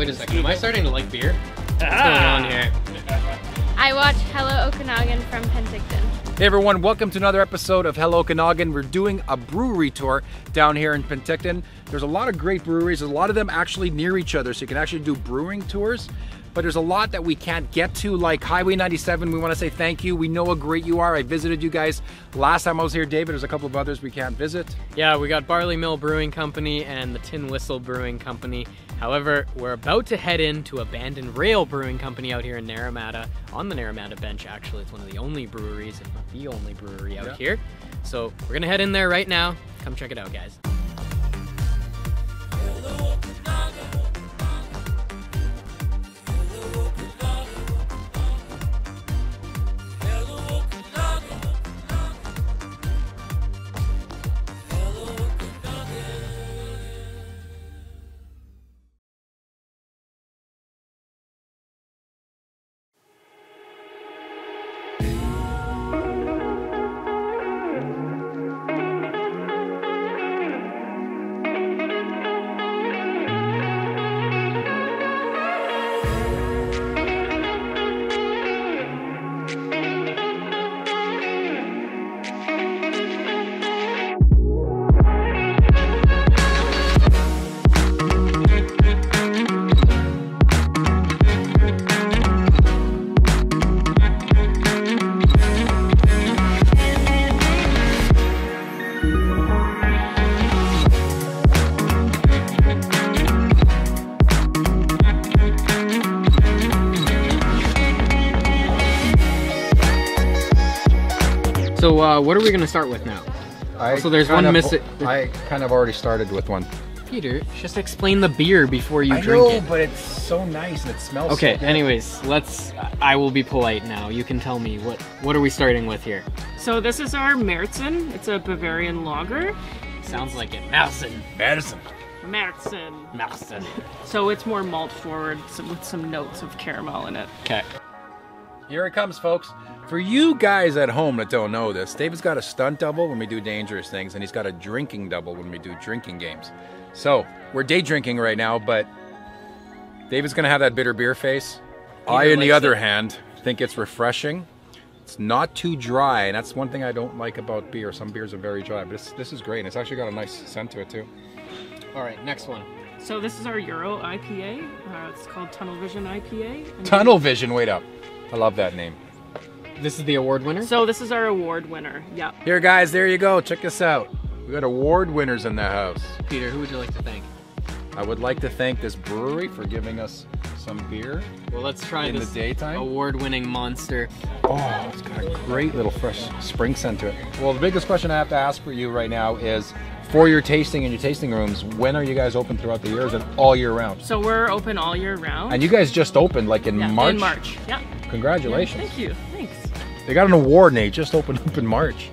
Wait a second, am I starting to like beer? What's going on here? I watch Hello Okanagan from Penticton. Hey everyone, welcome to another episode of Hello Okanagan. We're doing a brewery tour down here in Penticton. There's a lot of great breweries, a lot of them actually near each other, so you can actually do brewing tours. But there's a lot that we can't get to, like Highway 97. We want to say thank you. We know how great you are. I visited you guys last time I was here, David. There's a couple of others we can't visit. Yeah, we got Barley Mill Brewing Company and the Tin Whistle Brewing Company. However, we're about to head into Abandoned Rail Brewing Company out here in Naramata, on the Naramata Bench, actually. It's one of the only breweries, if not the only brewery out here. So we're going to head in there right now. Come check it out, guys. So what are we going to start with now? So there's one missing. I kind of already started with one. Peter, just explain the beer before you drink it. I know, but it's so nice and it smells so good. Anyways, let's, I will be polite now. You can tell me, what are we starting with here? So this is our Märzen. It's a Bavarian lager. Sounds like it. Märzen. So it's more malt forward with some notes of caramel in it. Okay. Here it comes, folks. For you guys at home that don't know this, David's got a stunt double when we do dangerous things, and he's got a drinking double when we do drinking games. So we're day drinking right now, but David's gonna have that bitter beer face. I, on the other hand, think it's refreshing. It's not too dry, and that's one thing I don't like about beer. Some beers are very dry, but this is great. It's actually got a nice scent to it too. All right, next one. So this is our Euro IPA. It's called Tunnel Vision IPA. Tunnel Vision, wait up. I love that name. This is the award winner? So this is our award winner, yeah. Here guys, there you go, check us out. We got award winners in the house. Peter, who would you like to thank? I would like to thank this brewery for giving us some beer. Well, let's try in this the daytime. Award-winning monster. Oh, it's got a great little fresh spring scent to it. Well, the biggest question I have to ask for you right now is, for your tasting and your tasting rooms, when are you guys open throughout the years and all year round? So we're open all year round. And you guys just opened like in March? In March, yeah. Congratulations. Yeah, thank you, thanks. They got an award, Nate, just opened up in March.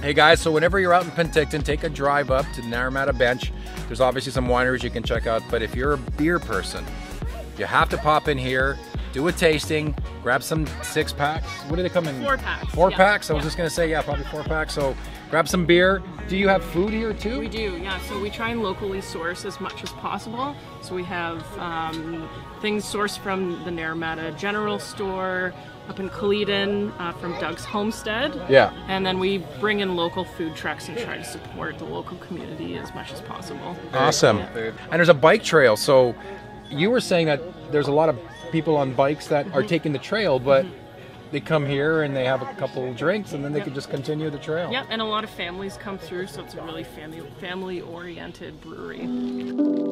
Hey guys, so whenever you're out in Penticton, take a drive up to the Naramata Bench. There's obviously some wineries you can check out, but if you're a beer person, you have to pop in here, do a tasting, grab some 6-packs. What do they come in? 4-packs. 4-packs? Yeah. I was just gonna say, yeah, probably 4-packs. So grab some beer. Do you have food here too? We do, yeah. So we try and locally source as much as possible. So we have things sourced from the Naramata General Store, up in Kaledon, from Doug's Homestead. Yeah. And then we bring in local food trucks and try to support the local community as much as possible. Awesome. Yeah. And there's a bike trail. So you were saying that there's a lot of people on bikes that are taking the trail, but they come here and they have a couple drinks and then they can just continue the trail. Yeah, and a lot of families come through, so it's a really family-oriented brewery.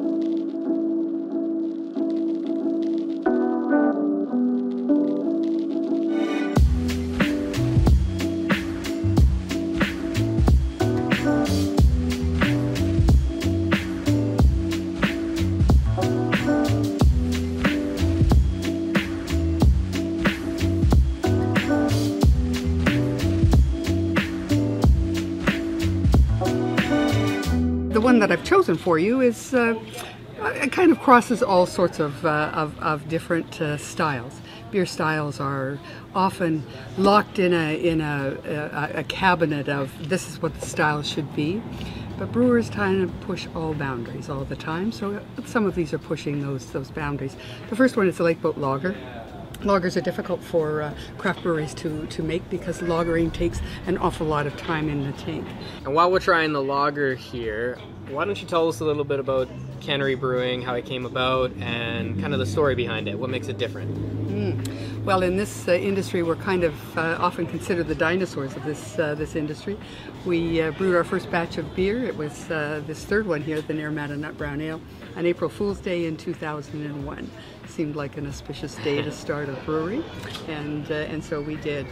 That I've chosen for you is it kind of crosses all sorts of different styles. Beer styles are often locked in a cabinet of this is what the style should be, But brewers tend to push all boundaries all the time, so some of these are pushing those boundaries. The first one is the Lake Boat Lager. Lagers are difficult for craft breweries to make because lagering takes an awful lot of time in the tank. And while we're trying the lager here, why don't you tell us a little bit about Cannery Brewing, how it came about, and kind of the story behind it, what makes it different? Well, in this industry, we're kind of often considered the dinosaurs of this industry. We brewed our first batch of beer. It was this third one here, the Nirmata Nut Brown Ale, on April Fool's Day in 2001. Seemed like an auspicious day to start a brewery, and so we did.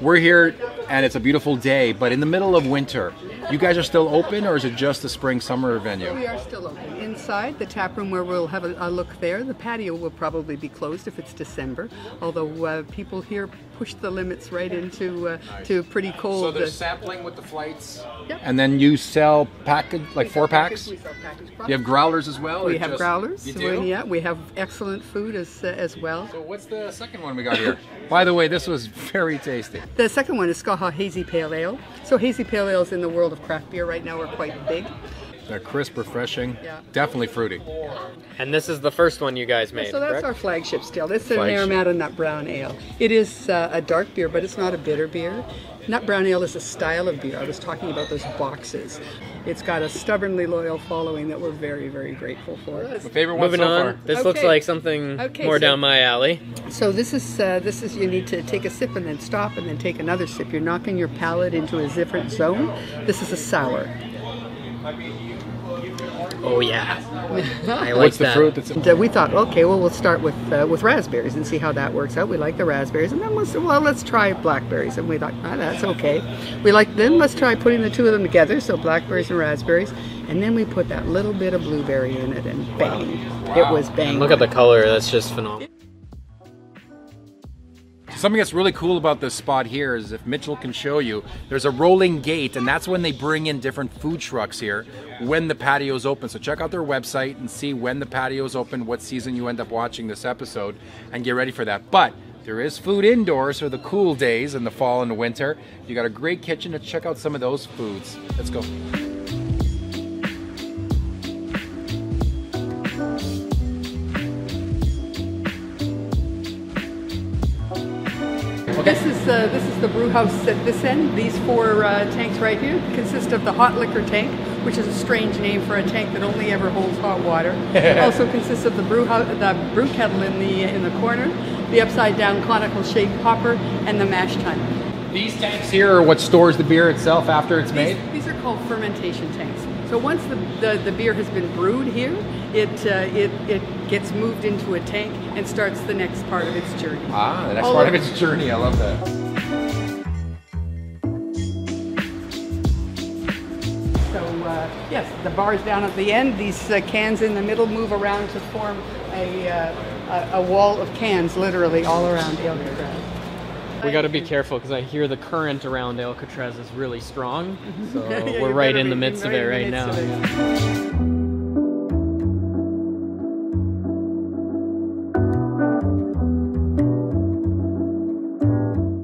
We're here, and it's a beautiful day, but in the middle of winter. You guys are still open, or is it just the spring-summer venue? So we are still open. Inside the tap room, where we'll have a look there, the patio will probably be closed if it's December, although people here push the limits right into to pretty cold. So they're sampling with the flights? Yep. And then you sell package, like four packs? We sell package products. You have growlers as well? We have growlers. You do? Yeah, we have excellent food as well. So what's the second one we got here? By the way, this was very tasty. The second one is Skaha Hazy Pale Ale. So hazy pale ales in the world of craft beer right now are quite big. They're crisp, refreshing, yeah. Definitely fruity. And this is the first one you guys made, so that's correct? Our flagship still. This is Naramata Nut Brown Ale. It is a dark beer, but it's not a bitter beer. Nut Brown Ale is a style of beer. I was talking about those boxes. It's got a stubbornly loyal following that we're very, very grateful for. My favorite one so far. This looks like something more down my alley. So this is you need to take a sip and then stop and then take another sip. You're knocking your palate into a different zone. This is a sour. Oh yeah, I like What's that. The fruit that's and we thought, okay, well, we'll start with raspberries and see how that works out. We like the raspberries, and then let's try blackberries. And we thought, ah, that's okay. Then let's try putting the two of them together, so blackberries and raspberries, and then we put that little bit of blueberry in it, and bang, wow. It was bang. And look at the color; that's just phenomenal. Something that's really cool about this spot here is, if Mitchell can show you, there's a rolling gate, and that's when they bring in different food trucks here when the patio's open. So check out their website and see when the patio's open, what season you end up watching this episode, and get ready for that. But there is food indoors for the cool days in the fall and the winter. You got a great kitchen to check out some of those foods. Let's go. This is the brew house at this end. These four tanks right here consist of the hot liquor tank, which is a strange name for a tank that only ever holds hot water. It also consists of the brew kettle in the corner, the upside down conical shaped hopper, and the mash tun. These tanks here are what stores the beer itself after it's made? These are called fermentation tanks. So once the beer has been brewed here, it gets moved into a tank and starts the next part of its journey. Ah, the next part of its journey, I love that. So yes, the bar's down at the end. These cans in the middle move around to form a wall of cans, literally all around Alcatraz. We got to be careful because I hear the current around Alcatraz is really strong, so yeah, we're right in the midst of it right now.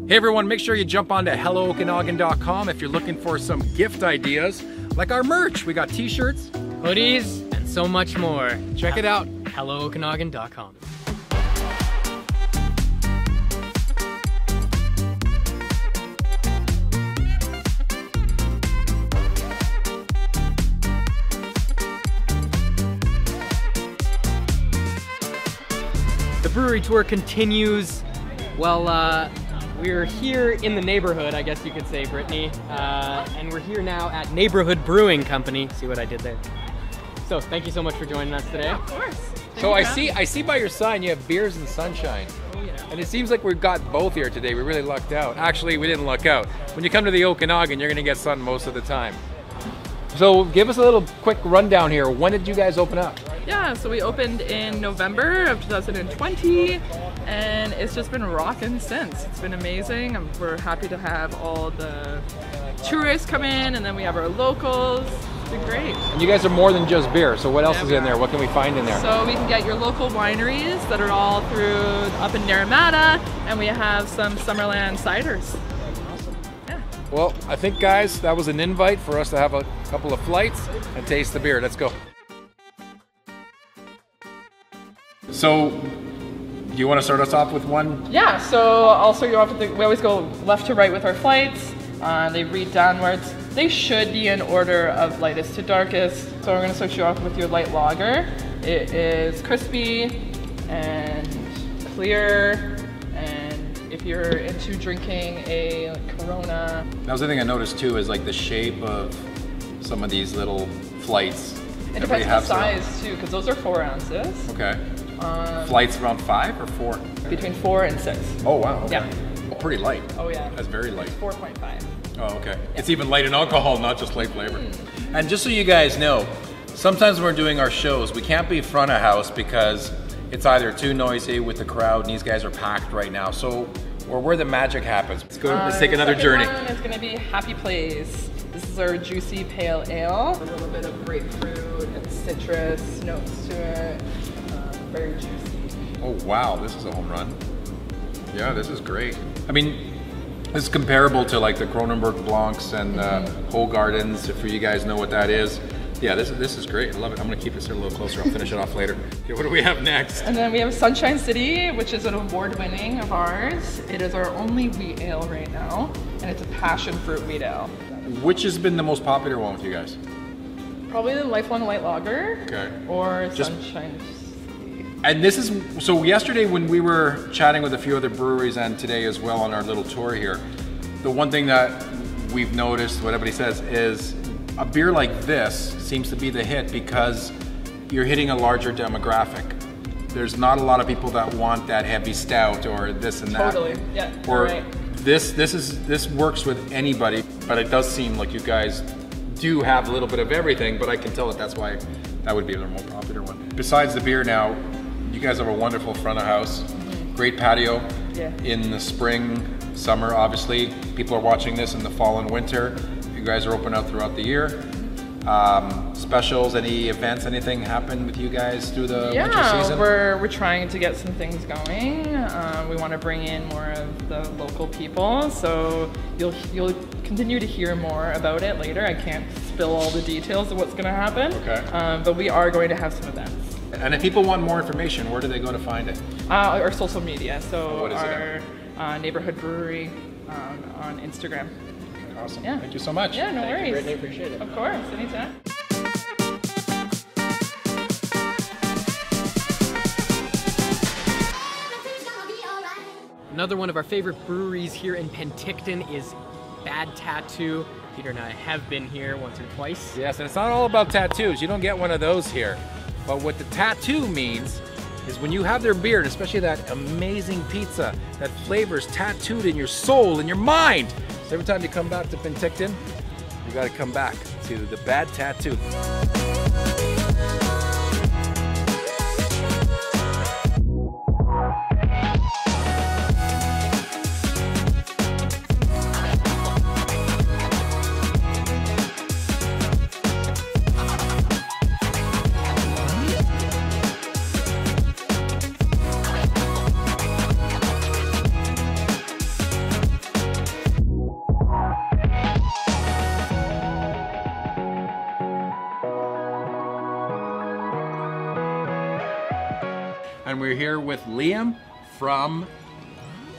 Hey everyone, make sure you jump on to hellookanagan.com if you're looking for some gift ideas, like our merch. We got t-shirts, hoodies, and so much more. Check it out, hellookanagan.com. The brewery tour continues. Well, we're here in the neighborhood, I guess you could say, Brittany, and we're here now at Neighborhood Brewing Company. See what I did there? So, thank you so much for joining us today. Yeah, of course. So I see by your sign you have beers and sunshine, and it seems like we've got both here today. We really lucked out. Actually, we didn't luck out. When you come to the Okanagan, you're gonna get sun most of the time. So, give us a little quick rundown here. When did you guys open up? Yeah, so we opened in November of 2020, and it's just been rocking since. It's been amazing. We're happy to have all the tourists come in, and then we have our locals. It's been great. And you guys are more than just beer, so what else is in there? What can we find in there? So we can get your local wineries that are all through up in Naramata, and we have some Summerland ciders. Awesome. Yeah. Well, I think, guys, that was an invite for us to have a couple of flights and taste the beer. Let's go. So, do you want to start us off with one? Yeah, so also you often think we always go left to right with our flights. They read downwards. They should be in order of lightest to darkest. So we're going to start you off with your light lager. It is crispy and clear. If you're into drinking a Corona. That was the thing I noticed too, is like the shape of some of these little flights. It depends on the size too, because those are 4 ounces. Okay. Flights around 5 or 4? Between 4 and 6. Oh wow. Okay. Yeah. Well, pretty light. Oh yeah. That's very light. 4.5. Oh okay. Yeah. It's even light in alcohol, not just light flavor. Mm. And just so you guys know, sometimes when we're doing our shows, we can't be front of house because it's either too noisy with the crowd, and these guys are packed right now. So. Or where the magic happens. Let's go, let's take another journey. It's gonna be Happy Place. This is our juicy pale ale. A little bit of grapefruit and citrus notes to it. Very juicy. Oh wow, this is a home run. Yeah, this is great. I mean, this is comparable to like the Kronenbourg Blancs and Whole Gardens, if you guys know what that is. Yeah, this is great. I love it. I'm gonna keep this here a little closer. I'll finish it off later. Okay, what do we have next? And then we have Sunshine City, which is an award-winning of ours. It is our only wheat ale right now, and it's a passion fruit wheat ale. Which has been the most popular one with you guys? Probably the Lifelong Light Lager. Okay. Or Sunshine City. And this is, so yesterday when we were chatting with a few other breweries and today as well on our little tour here, the one thing that we've noticed, what everybody says, is a beer like this seems to be the hit because you're hitting a larger demographic. There's not a lot of people that want that heavy stout or this and that. Totally, yeah. Or right. This works with anybody, but it does seem like you guys do have a little bit of everything, but I can tell that that's why that would be the more popular one. Besides the beer now, you guys have a wonderful front of house, great patio. Yeah. In the spring, summer, obviously. People are watching this in the fall and winter. You guys are open out throughout the year. Specials, any events, anything happen with you guys through the winter season? Yeah, we're trying to get some things going. We want to bring in more of the local people, so you'll continue to hear more about it later. I can't spill all the details of what's going to happen, okay. But we are going to have some events. And if people want more information, where do they go to find it? Our social media, so our Neighborhood Brewery on Instagram. Awesome. Yeah. Thank you so much. Yeah, no worries. I greatly appreciate it. Of course, anytime. Another one of our favorite breweries here in Penticton is Bad Tattoo. Peter and I have been here once or twice. Yes, and it's not all about tattoos. You don't get one of those here. But what the tattoo means is when you have their beer, especially that amazing pizza, that flavor's tattooed in your soul, in your mind. So every time you come back to Penticton, you gotta come back to the Bad Tattoo. And we're here with Liam from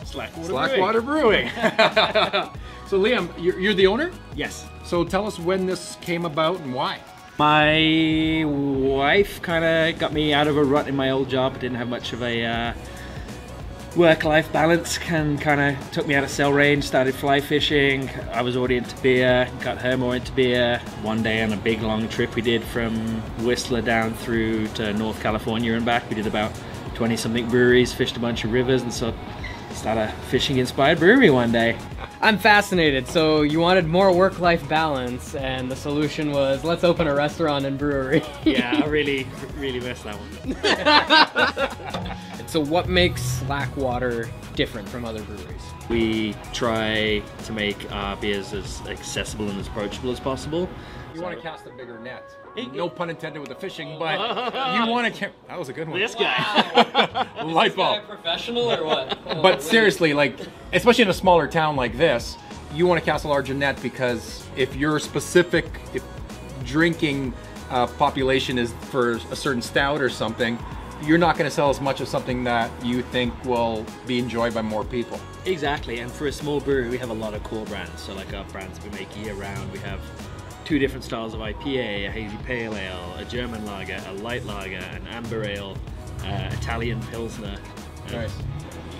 Slackwater Brewing. So Liam, you're the owner? Yes. So tell us when this came about and why. My wife kind of got me out of a rut in my old job. I didn't have much of a work-life balance and kind of took me out of cell range, started fly fishing. I was already into beer, got her more into beer. One day on a big long trip we did from Whistler down through to North California and back, we did about 20 something breweries, fished a bunch of rivers, and so start a fishing inspired brewery one day. I'm fascinated. So you wanted more work-life balance and the solution was let's open a restaurant and brewery. Yeah, I really missed that one. So what makes Slackwater different from other breweries? We try to make our beers as accessible and as approachable as possible. You want to cast a bigger net. No pun intended with the fishing, but you want to. That was a good one. This guy. Wow. Light bulb. Is this guy a professional or what? But seriously, like, especially in a smaller town like this, you want to cast a larger net, because if your specific drinking population is for a certain stout or something, you're not going to sell as much of something that you think will be enjoyed by more people. Exactly, and for a small brewery, we have a lot of cool brands. So like our brands we make year round, we have two different styles of IPA, a hazy pale ale, a German lager, a light lager, an amber ale, Italian pilsner. Nice.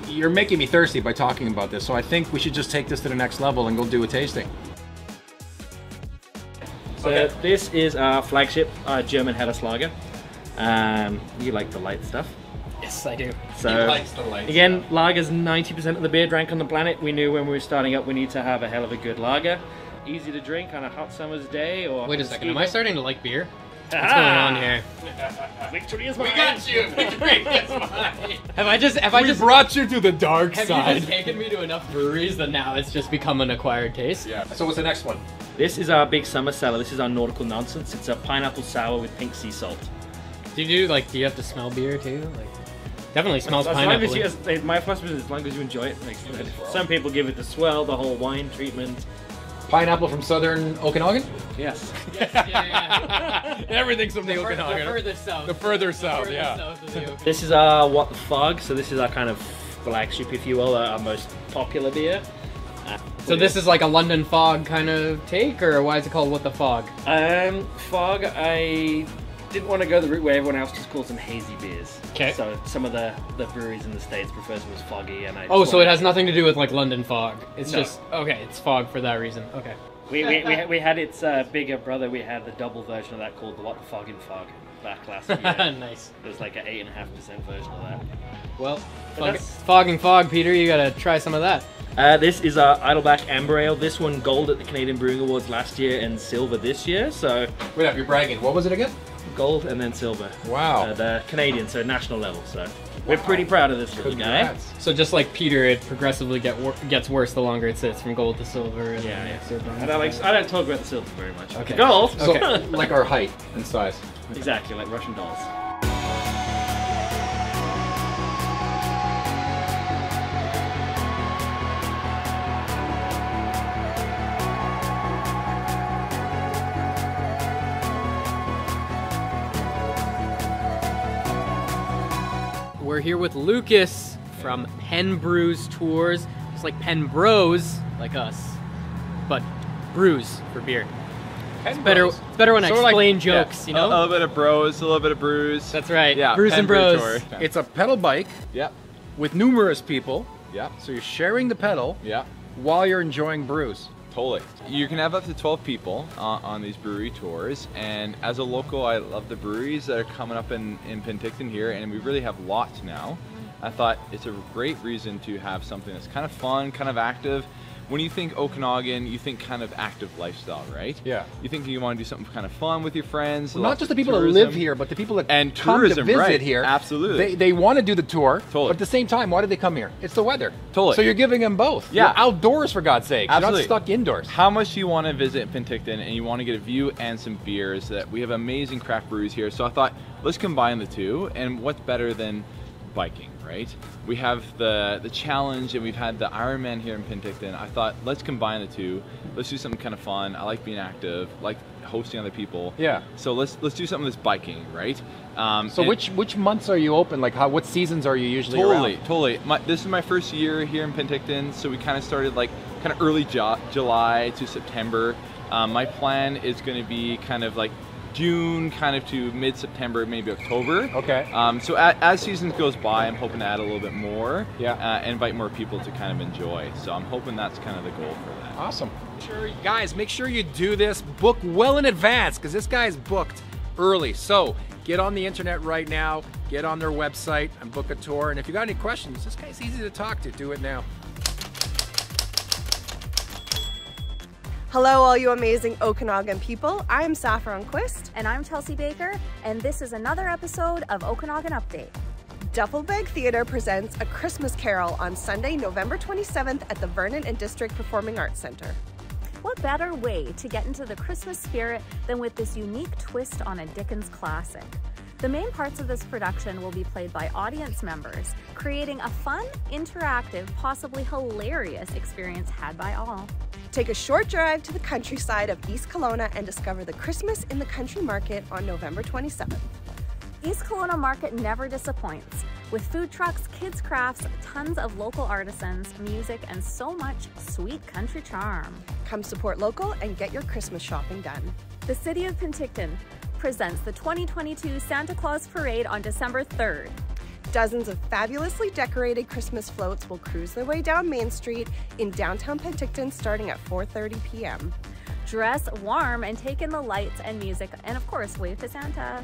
You're making me thirsty by talking about this, so I think we should just take this to the next level and go do a tasting. So this is our flagship, our German Helles lager. You like the light stuff? Yes, I do. So, he likes the light again, stuff. Lager's 90% of the beer drank on the planet. We knew when we were starting up we need to have a hell of a good lager. Easy to drink on a hot summer's day or... Wait a second, am I starting to like beer? What's going on here? Victory is mine. We got you! Victory is mine! Have I just brought you to the dark side? Have you just taken me to enough breweries that now it's just become an acquired taste? Yeah. So what's the next one? This is our big summer cellar. This is our Nautical Nonsense. It's a pineapple sour with pink sea salt. Do you have to smell beer too? Like, definitely smells pineapple. My philosophy is as long as you enjoy it. Like, some people give it the swell, the whole wine treatment. Pineapple from southern Okanagan? Yes. Yeah. Everything's from the Okanagan. The further south. The further south, yeah. Of the Okanagan. This is our What the Fog, so this is our kind of flagship, if you will, our most popular beer. So this is like a London fog kind of take, or why is it called What the Fog? Fog, I didn't want to go the route where everyone else just calls them hazy beers. Okay. So some of the breweries in the States prefer them as foggy, and I... Oh, so it has nothing to do with like London fog. It's just, okay, it's fog for that reason. Okay. We had its bigger brother, we had the double version of that called the What the Fogging Fog back last year. Nice. It was like an 8.5% version of that. Well, Fogging Fog, Peter, you gotta try some of that. This is our Idleback Amber Ale. This one gold at the Canadian Brewing Awards last year and silver this year, so... Wait up, you're bragging. What was it again? Gold and then silver. Wow. The Canadian, so national level, so we're pretty proud of this little guy. So just like Peter, it progressively gets worse the longer it sits, from gold to silver. And I don't talk about the silver very much. Okay. Gold! Okay. So, like our height and size. Okay. Exactly, like Russian dolls. We're here with Lucas from Pen Brews Tours. It's like Pen Bros, like us, but brews for beer. It's better when I explain like, jokes, you know? A little bit of bros, a little bit of brews. That's right, yeah, brews and bros. Brew It's a pedal bike with numerous people. Yeah. So you're sharing the pedal while you're enjoying brews. Totally. You can have up to 12 people on these brewery tours, and as a local, I love the breweries that are coming up in Penticton here, and we really have lots now. I thought it's a great reason to have something that's kind of fun, kind of active. When you think Okanagan, you think kind of active lifestyle, right? Yeah. You think you want to do something kind of fun with your friends. Well, not just the people that live here, but the people that come to visit here. Absolutely. They want to do the tour, but at the same time, why do they come here? It's the weather. Totally. So you're giving them both. Yeah. You're outdoors, for God's sake. Absolutely. You're not stuck indoors. How much do you want to visit Penticton and you want to get a view and some beers? That we have amazing craft breweries here. So I thought, let's combine the two, and what's better than biking? Right? We have the challenge, and we've had the Ironman here in Penticton. I thought, let's combine the two. Let's do something kind of fun. I like being active, like hosting other people. Yeah. So let's do something that's biking, right? So which months are you open? Like what seasons are you usually around? Totally. This is my first year here in Penticton, so we kind of started like kind of early July to September. My plan is going to be kind of like June kind of to mid-September, maybe October. Okay. So as seasons goes by, I'm hoping to add a little bit more. Yeah. Invite more people to kind of enjoy. So I'm hoping that's kind of the goal for that. Awesome. Guys, make sure you do this. Book well in advance, because this guy's booked early. So get on the internet right now, get on their website and book a tour. And if you got any questions, this guy's easy to talk to. Do it now. Hello, all you amazing Okanagan people. I'm Saffron Quist. And I'm Chelsea Baker, and this is another episode of Okanagan Update. Duffelbag Theatre presents A Christmas Carol on Sunday, November 27th at the Vernon and District Performing Arts Center. What better way to get into the Christmas spirit than with this unique twist on a Dickens classic? The main parts of this production will be played by audience members, creating a fun, interactive, possibly hilarious experience had by all. Take a short drive to the countryside of East Kelowna and discover the Christmas in the Country Market on November 27th. East Kelowna Market never disappoints, with food trucks, kids crafts, tons of local artisans, music, and so much sweet country charm. Come support local and get your Christmas shopping done. The City of Penticton presents the 2022 Santa Claus Parade on December 3rd. Dozens of fabulously decorated Christmas floats will cruise their way down Main Street in downtown Penticton starting at 4:30 p.m. Dress warm and take in the lights and music, and of course, wave to Santa.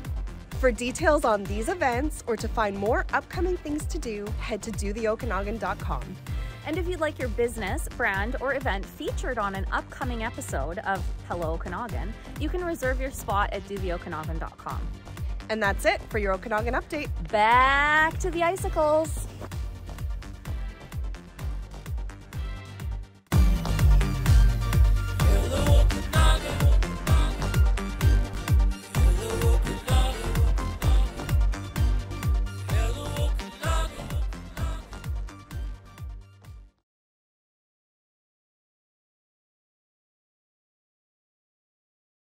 For details on these events or to find more upcoming things to do, head to dotheokanagan.com. And if you'd like your business, brand, or event featured on an upcoming episode of Hello Okanagan, you can reserve your spot at dotheokanagan.com. And that's it for your Okanagan Update. Back to the icicles.